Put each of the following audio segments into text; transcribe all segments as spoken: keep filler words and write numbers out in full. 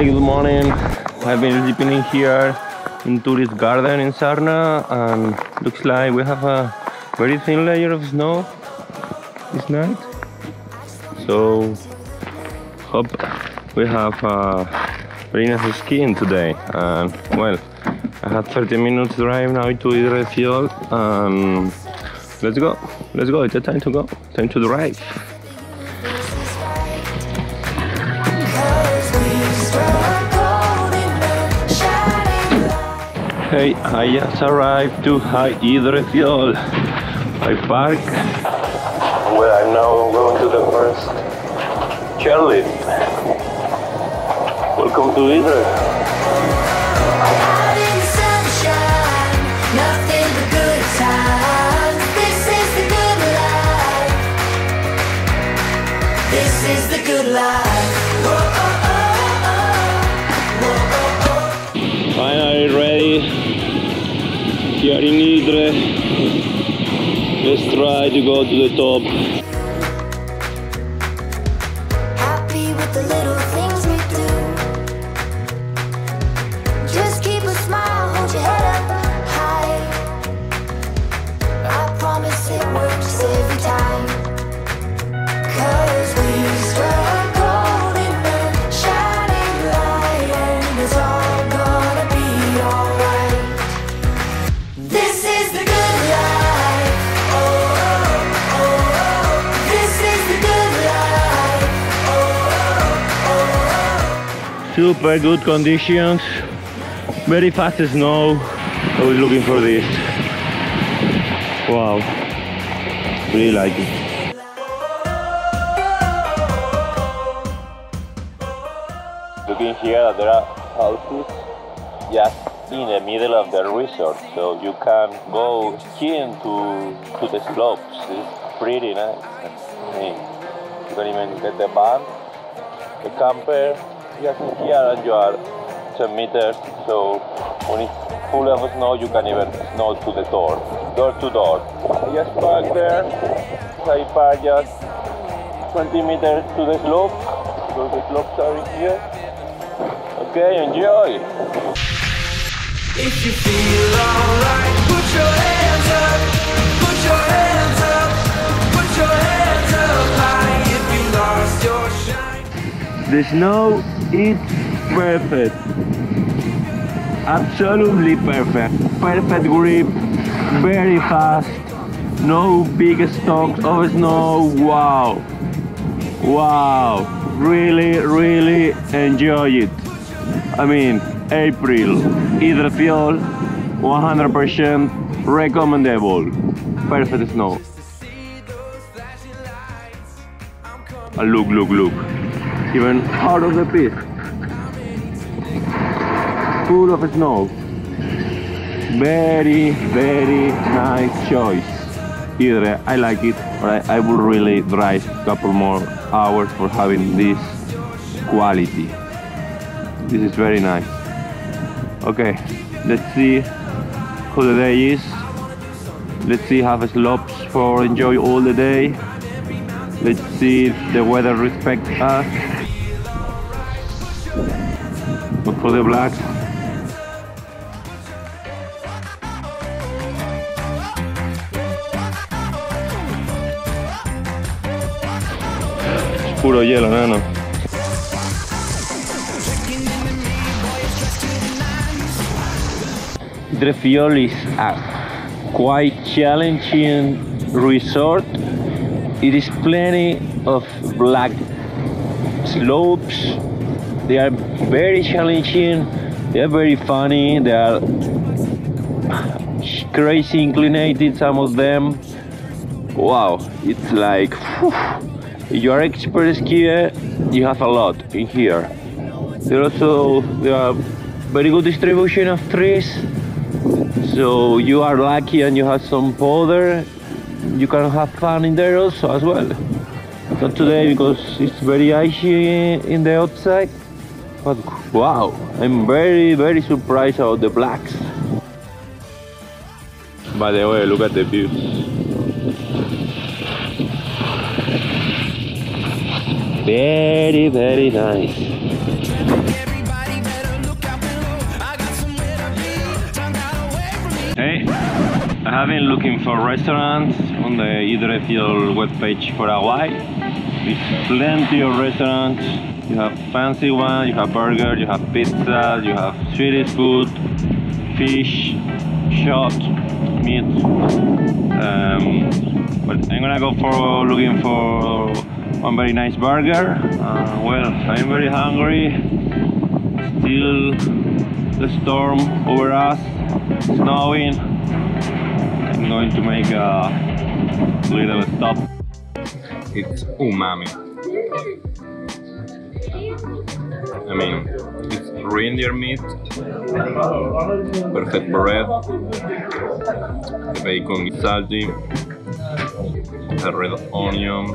Hey, good morning. I've been sleeping in here into this garden in Sarna, and looks like we have a very thin layer of snow this night. So hope we have a very nice skiing today. And well, I have thirty minutes drive now to Idre Fjäll, and let's go, let's go. It's time to go, time to drive. Hey, I just arrived to Idre Fjäll. I park. Well, I'm now going to the first chairlift. Welcome to Idre. Out in the sunshine, nothing but good times. This is the good life. This is the good life. Whoa, oh, oh, oh. Whoa, oh, oh. Finally ready. Here in Idre, let's try to go to the top. Happy with the little things we do. Just keep a smile, hold your head up high. I promise it works every time. Cause we strike gold in the shining light, and it's all gonna be alright. Super good conditions, very fast snow. I was looking for this. Wow, really like it. Looking here, there are houses just in the middle of the resort, so you can go skiing to, to the slopes. It's pretty nice. Hey, you can even get the van, the camper. Just here and you are ten meters, so when it's full of snow you can even snow to the door, door to door. I just park there, I park just twenty meters to the slope, because the slopes are in here. Okay, enjoy! If you feel alright, put your hands up, put your hands up, put your hands up high if you lost your shine. The snow, it's perfect, absolutely perfect, perfect grip, very fast, no big stalks of snow. Wow, wow, really, really enjoy it. I mean, April, Idre Fjäll, one hundred percent recommendable, perfect snow. And look, look, look. Even out of the pit, full of snow. Very, very nice choice. Idre, I like it, but I, I would really drive a couple more hours for having this quality. This is very nice. Okay, let's see how the day is. Let's see how the slopes for enjoy all the day. Let's see if the weather respects us. For the black. It's puro hielo, nano. Idre Fjäll is a quite challenging resort. It is plenty of black slopes. They are very challenging, they are very funny, they are crazy inclinated, some of them. Wow, it's like, whew, you are expert skier, you have a lot in here. There also there are very good distribution of trees, so you are lucky and you have some powder, you can have fun in there also as well. Not today because it's very icy in the outside. But wow, I'm very, very surprised about the blacks. By the way, look at the views. Very, very nice. say. I have been looking for restaurants on the Idre Fjäll webpage for a while. There's plenty of restaurants. You have fancy ones, you have burgers, you have pizza, you have Swedish food, fish, shot, meat. Um, but I'm gonna go for looking for one very nice burger. Uh, well, I'm very hungry. Still the storm over us, snowing. I'm going to make a little stop. It's umami. I mean, it's reindeer meat, perfect bread, the bacon is salty, a red onion,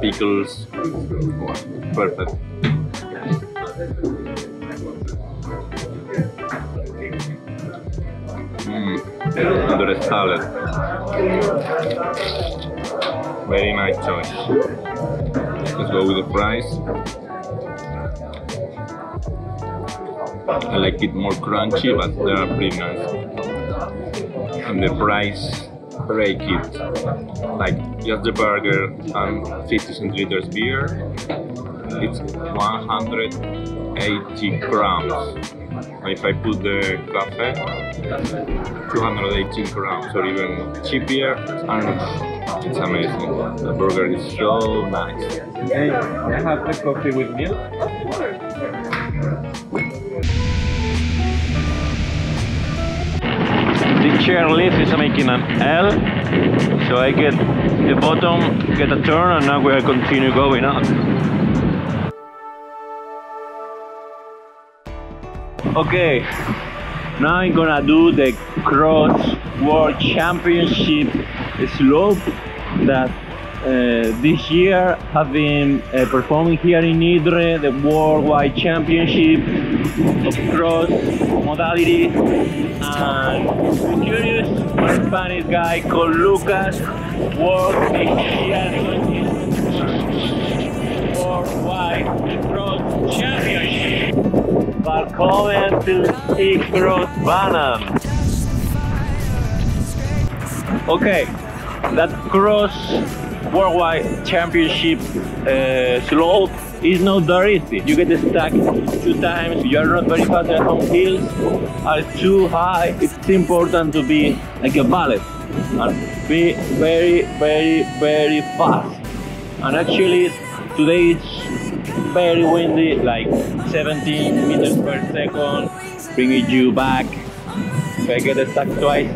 pickles, perfect. Mmm, the salad. Very nice choice. Let's go with the fries. I like it more crunchy, but they are pretty nice. And the fries break it. Like just the burger and fifty centiliters beer. It's one hundred eighty grams. If I put the cafe, two hundred eighteen grams or even cheaper, and it's amazing. The burger is so nice. Hey, I have the coffee with milk. The chairlift is making an L, so I get the bottom, get a turn, and now we are continue going up. Okay, now I'm gonna do the cross world championship slope that uh, this year have been uh, performing here in Idre, the worldwide championship of cross modality. And I'm curious, a Spanish guy called Lucas worked this year worldwide cross championship. Velkommen till Crossbanan! Okay, that cross worldwide championship uh, slope is not that easy. You get stuck two times, you are not very fast, and some hills are too high. It's important to be like a ballet and be very, very, very fast. And actually, today it's very windy, like seventeen meters per second, bringing you back. If I get stuck twice,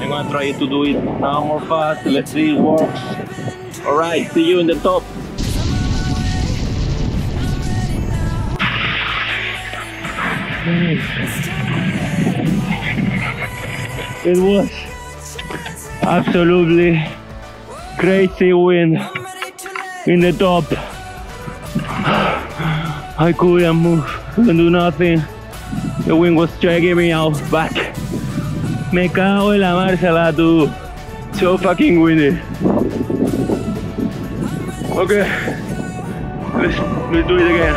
I'm gonna try to do it now more fast. Let's see it works. All right, see you in the top. It was absolutely crazy wind in the top. I couldn't move, couldn't do nothing. The wind was dragging me out back. Me cago en la mar, se la do. So fucking windy. Okay, let's, let's do it again.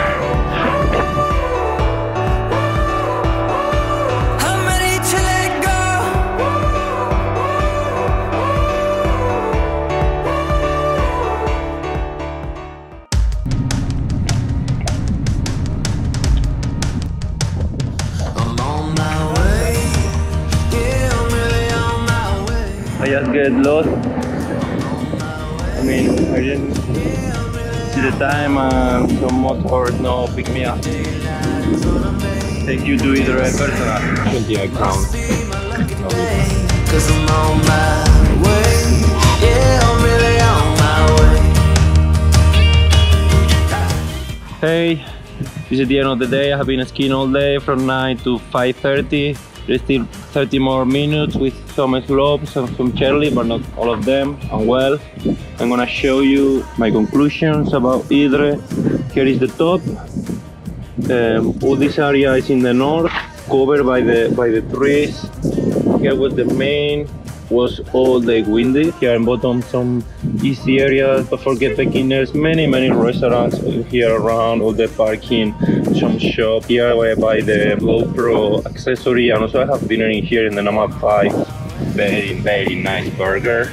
I just get lost. I mean, I didn't see the time, and uh, some motor now pick me up. Thank you to either a personal twenty-eight crowns. Cause I'm on my way. Yeah, I'm really on my way. Hey, this is the end of the day. I have been skiing all day from nine to five thirty. There's still thirty more minutes with some slopes and some chairlift, but not all of them. And well, I'm gonna show you my conclusions about Idre. Here is the top. Um, all this area is in the north, covered by the by the trees. Here was the main, was all day windy. Here in bottom, some easy areas. Don't forget beginners, many, many restaurants here around, all the parking. auction shop. Here I buy the GoPro accessory, and also I have dinner in here in the number five. Very, very nice burger.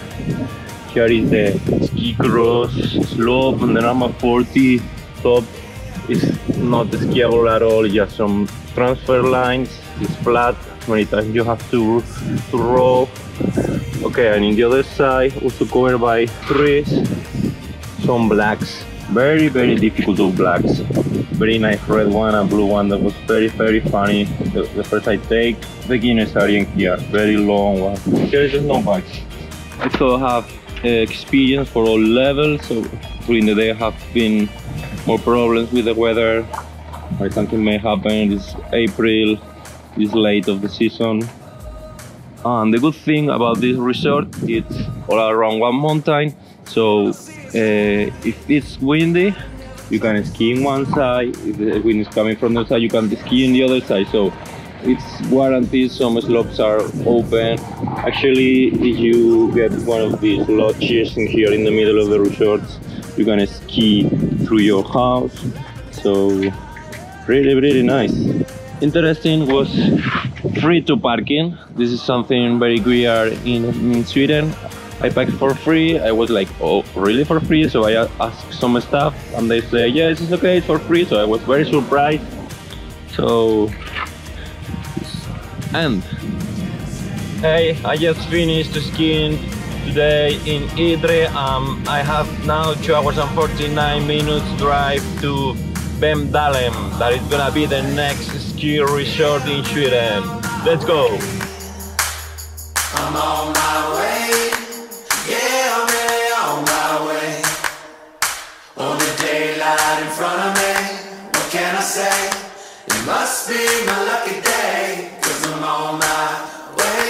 Here is the ski cross slope on the number forty. Top is not skiable at all, just some transfer lines. It's flat, many times you have to, to roll. Okay, and in the other side, also covered by trees, some blacks. Very, very difficult to blacks. Very nice red one and blue one that was very, very funny. The, the first I take, the beginners are in here, very long one. Here is just no bikes. I still have uh, experience for all levels, so during the day have been more problems with the weather. I think it may happen this April, this late of the season. And the good thing about this resort, it's all around one mountain, so uh, if it's windy, you can ski in one side. If the wind is coming from the side, you can ski in the other side. So it's guaranteed some slopes are open. Actually, if you get one of these lodges in here in the middle of the resorts, you can ski through your house. So really, really nice. Interesting was free to parking. This is something very weird in, in Sweden. I packed for free. I was like, oh, really for free? So I asked some staff and they say, yes, it's okay, it's for free. So I was very surprised. So, and hey, I just finished skiing today in Idre. Um, I have now two hours and forty-nine minutes drive to Vemdalen. That is gonna be the next ski resort in Sweden. Let's go! I'm on my way. Yeah, I'm really on my way. On the daylight in front of me. What can I say? It must be my lucky day, 'cause I'm on my way.